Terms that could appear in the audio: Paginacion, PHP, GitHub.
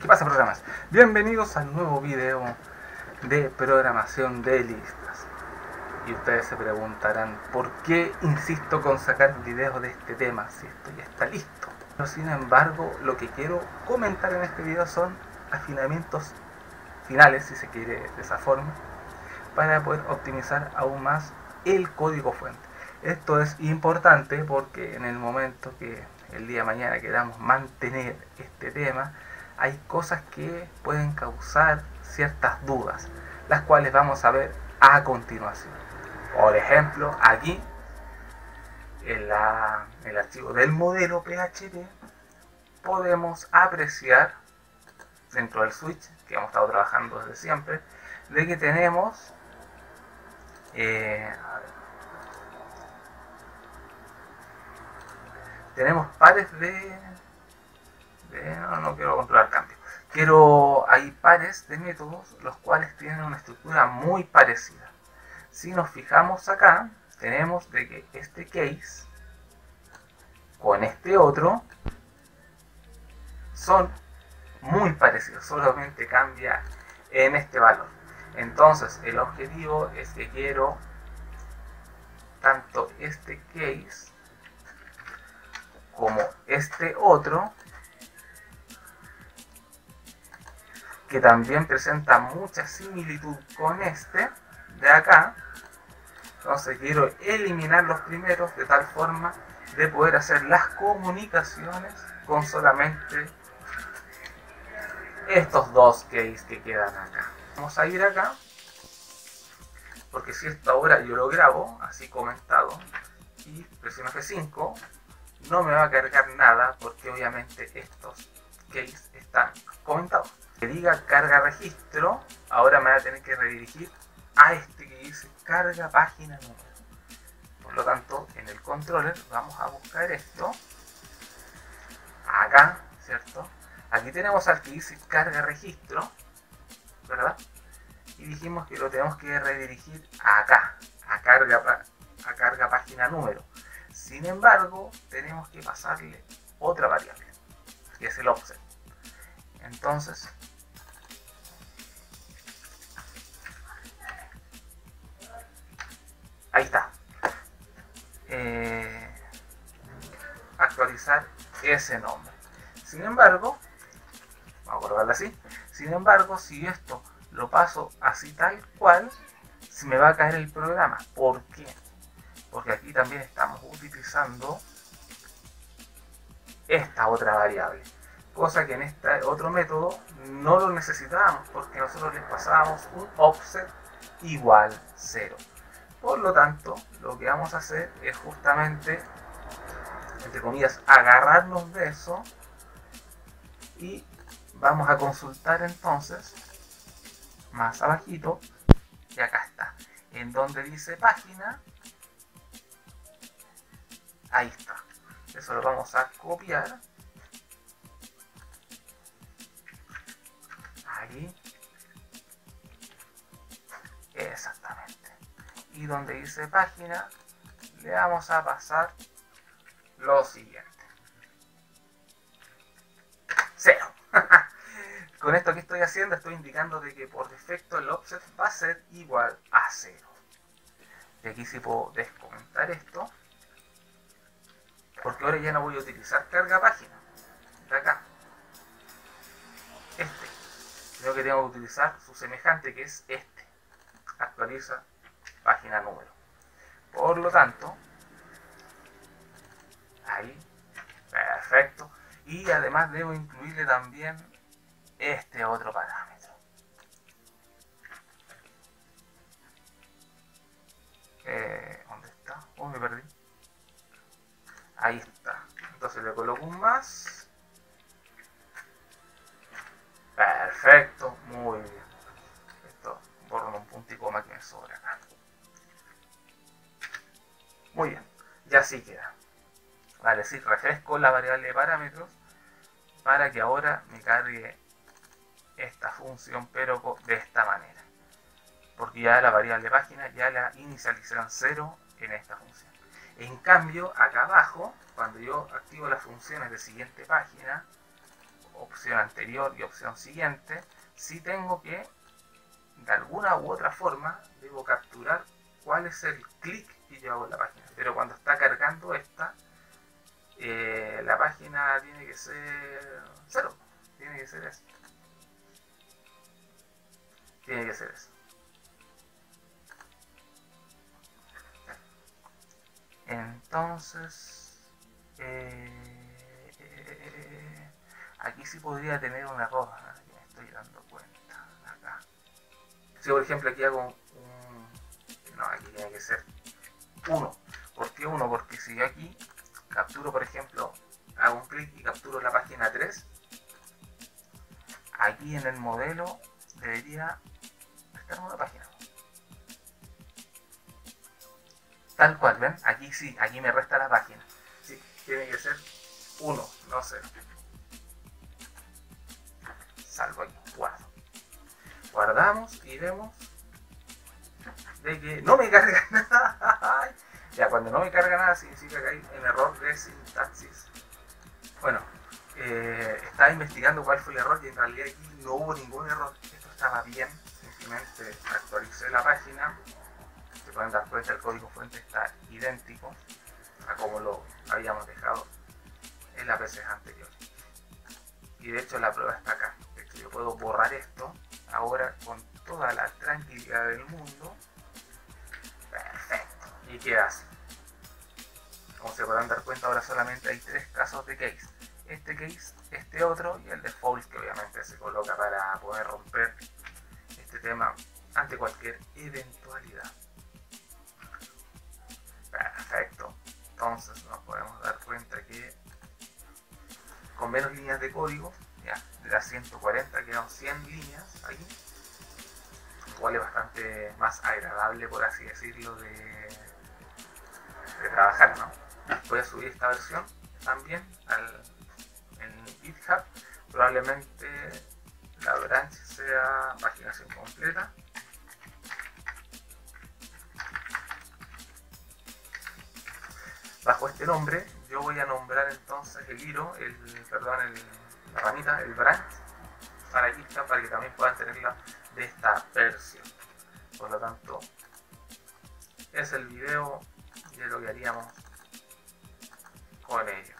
¿Qué pasa, programas? Bienvenidos al nuevo video de programación de listas. Y ustedes se preguntarán, ¿por qué insisto con sacar videos de este tema si esto ya está listo? Pero sin embargo, lo que quiero comentar en este video son afinamientos finales, si se quiere de esa forma, para poder optimizar aún más el código fuente. Esto es importante porque en el momento que el día de mañana queramos mantener este tema, hay cosas que pueden causar ciertas dudas, las cuales vamos a ver a continuación. Por ejemplo, aquí en el archivo del modelo PHP podemos apreciar dentro del switch que hemos estado trabajando desde siempre, de que tenemos pares de no quiero controlar cambios, hay pares de métodos los cuales tienen una estructura muy parecida. Si nos fijamos acá, tenemos de que este case con este otro son muy parecidos, solamente cambia en este valor. Entonces el objetivo es que quiero tanto este case como este otro, que también presenta mucha similitud con este de acá. Entonces quiero eliminar los primeros de tal forma de poder hacer las comunicaciones con solamente estos dos cases que quedan acá. Vamos a ir acá, porque si esto ahora yo lo grabo así comentado y presiono F5, no me va a cargar nada porque obviamente estos cases están comentados. Que diga carga registro, ahora me va a tener que redirigir a este que dice carga página número. Por lo tanto, en el controller vamos a buscar esto acá, ¿cierto? Aquí tenemos al que dice carga registro, ¿verdad? Y dijimos que lo tenemos que redirigir acá, a carga página número. Sin embargo, tenemos que pasarle otra variable, que es el offset. Entonces, ahí está. Actualizar ese nombre. Sin embargo, vamos a guardarla así. Sin embargo, si esto lo paso así tal cual, se me va a caer el programa. ¿Por qué? Porque aquí también estamos utilizando esta otra variable, cosa que en este otro método no lo necesitábamos porque nosotros les pasábamos un offset igual 0. Por lo tanto, lo que vamos a hacer es justamente, entre comillas, agarrarnos de eso y vamos a consultar entonces más abajito, y acá está, en donde dice página. Ahí está, eso lo vamos a copiar. Ahí. Exactamente. Y donde dice página, le vamos a pasar lo siguiente. 0. Con esto que estoy haciendo, estoy indicando de que por defecto el offset va a ser igual a 0. Y aquí sí puedo descomentar esto, porque ahora ya no voy a utilizar carga página de acá, sino que tengo que utilizar su semejante, que es este, actualiza página número. Por lo tanto, ahí, perfecto. Y además debo incluirle también este otro parámetro, ¿dónde está? Oh, me perdí. Ahí está. Entonces le coloco un más. Perfecto. Muy bien. Esto borro un punto y coma que me sobra acá. Muy bien. Ya así queda. Vale, sí, refresco la variable de parámetros para que ahora me cargue esta función, pero de esta manera. Porque ya la variable de página ya la inicialicé en 0 en esta función. En cambio, acá abajo, cuando yo activo las funciones de siguiente página opción anterior y opción siguiente, sí tengo que, de alguna u otra forma, debo capturar cuál es el clic que yo hago en la página. Pero cuando está cargando esta, la página tiene que ser cero, tiene que ser eso. Tiene que ser eso. Entonces, aquí sí podría tener un error, que me estoy dando cuenta, acá. Si por ejemplo aquí hago un... no, aquí tiene que ser 1. ¿Por qué 1? Porque si aquí capturo, por ejemplo, hago un clic y capturo la página 3, aquí en el modelo debería estar una página. Tal cual, ¿ven? Aquí sí, aquí me resta la página. Sí, tiene que ser 1, no 0. Salvo aquí, guardo. Guardamos y vemos de que no me carga nada. Ya, cuando no me carga nada significa que hay un error de sintaxis. Bueno, estaba investigando cuál fue el error y en realidad aquí no hubo ningún error. Esto estaba bien, simplemente actualicé la página. Se pueden dar cuenta, el código fuente está idéntico a como lo habíamos dejado en las veces anteriores. Y de hecho la prueba está acá. De hecho, yo puedo borrar esto ahora con toda la tranquilidad del mundo. Perfecto. Y queda así. Como se pueden dar cuenta, ahora solamente hay 3 casos de case. Este case, este otro y el default, que obviamente se coloca para poder romper este tema ante cualquier eventualidad. Perfecto, entonces nos podemos dar cuenta que con menos líneas de código, ya, de las 140 quedan 100 líneas aquí, igual es bastante más agradable, por así decirlo, de trabajar, ¿no? Voy a subir esta versión también en GitHub, probablemente la branch sea paginación completa. Bajo este nombre, yo voy a nombrar entonces el hilo, la ramita, el branch, para GitHub, para que también puedan tenerla de esta versión. Por lo tanto, es el video de lo que haríamos con ello.